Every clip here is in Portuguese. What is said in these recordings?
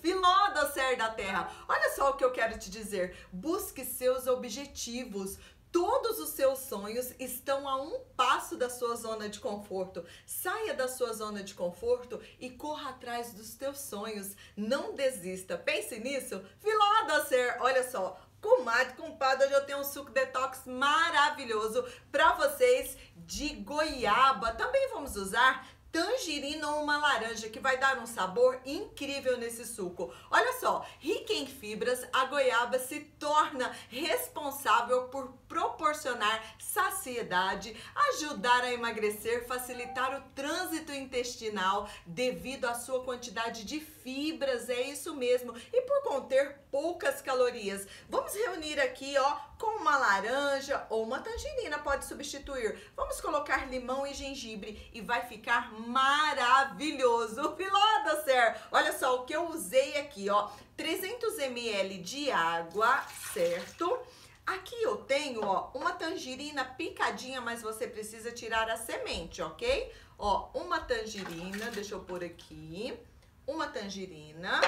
Filó da Ser da Terra. Olha só o que eu quero te dizer. Busque seus objetivos. Todos os seus sonhos estão a um passo da sua zona de conforto. Saia da sua zona de conforto e corra atrás dos teus sonhos. Não desista. Pense nisso. Filó da Ser, olha só. Comadre, compadre, hoje eu tenho um suco detox maravilhoso para vocês de goiaba. Também vamos usar tangerina ou uma laranja, que vai dar um sabor incrível nesse suco. Olha só, rica em fibras, a goiaba se torna responsável por proporcionar saciedade, ajudar a emagrecer, facilitar o trânsito intestinal devido à sua quantidade de fibras, é isso mesmo, e por conter poucas calorias. Vamos reunir aqui, ó, com uma laranja ou uma tangerina, pode substituir. Vamos colocar limão e gengibre e vai ficar maravilhoso. Filó da Ser, olha só o que eu usei aqui, ó, 300 ml de água, certo? Aqui eu tenho, ó, uma tangerina picadinha, mas você precisa tirar a semente, ok? Ó, uma tangerina, deixa eu pôr aqui, uma tangerina,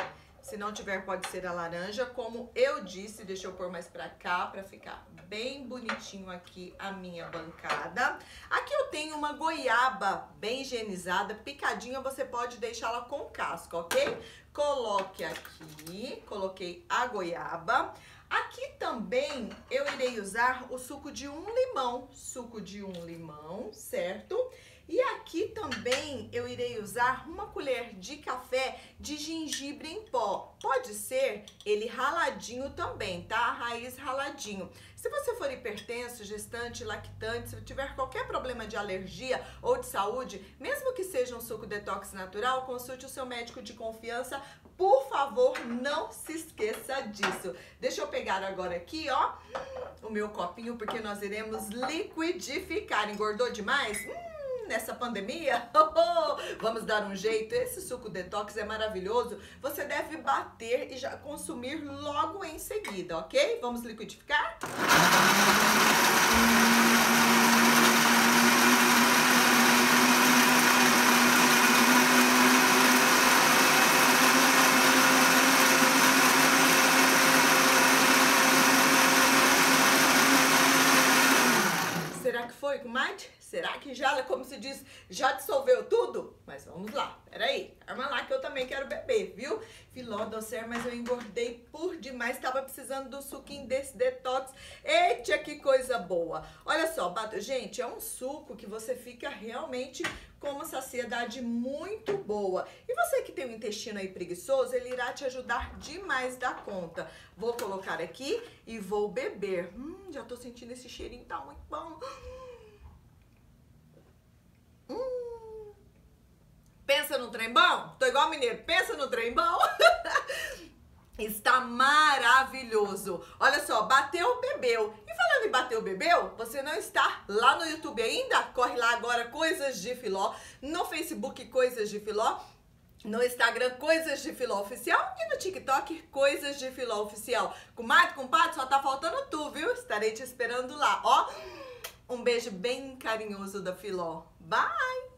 se não tiver pode ser a laranja, como eu disse, deixa eu pôr mais pra cá, pra ficar bem bonitinho aqui a minha bancada. Aqui eu tenho uma goiaba bem higienizada, picadinha, você pode deixá-la com casca, ok? Coloque aqui, coloquei a goiaba. Aqui também eu irei usar o suco de um limão, certo? E aqui também eu irei usar uma colher de café de gengibre em pó. Pode ser ele raladinho também, tá? A raiz raladinho. Se você for hipertenso, gestante, lactante, se tiver qualquer problema de alergia ou de saúde, mesmo que seja um suco detox natural, consulte o seu médico de confiança. Por favor, não se esqueça disso. Deixa eu pegar agora aqui, ó, o meu copinho, porque nós iremos liquidificar. Engordou demais? Nessa pandemia, vamos dar um jeito. Esse suco detox é maravilhoso. Você deve bater e já consumir logo em seguida, ok? Vamos liquidificar? Será que foi, comadre? Será que já, como se diz, já dissolveu tudo? Mas vamos lá, peraí, arma lá que eu também quero beber, viu? Filó da Ser, mas eu engordei por demais, tava precisando do suquinho desse detox. Eita, que coisa boa! Olha só, gente, é um suco que você fica realmente com uma saciedade muito boa. E você que tem o intestino aí preguiçoso, ele irá te ajudar demais da conta. Vou colocar aqui e vou beber. Já tô sentindo esse cheirinho, tá muito bom. Pensa no trem bom? Tô igual mineiro, pensa no trem bom? Está maravilhoso. Olha só, bateu, bebeu. E falando em bateu, bebeu, você não está lá no YouTube ainda? Corre lá agora, Coisas de Filó. No Facebook, Coisas de Filó. No Instagram, Coisas de Filó Oficial. E no TikTok, Coisas de Filó Oficial. Comadre, compadre, só tá faltando tu, viu? Estarei te esperando lá, ó. Um beijo bem carinhoso da Filó. Bye!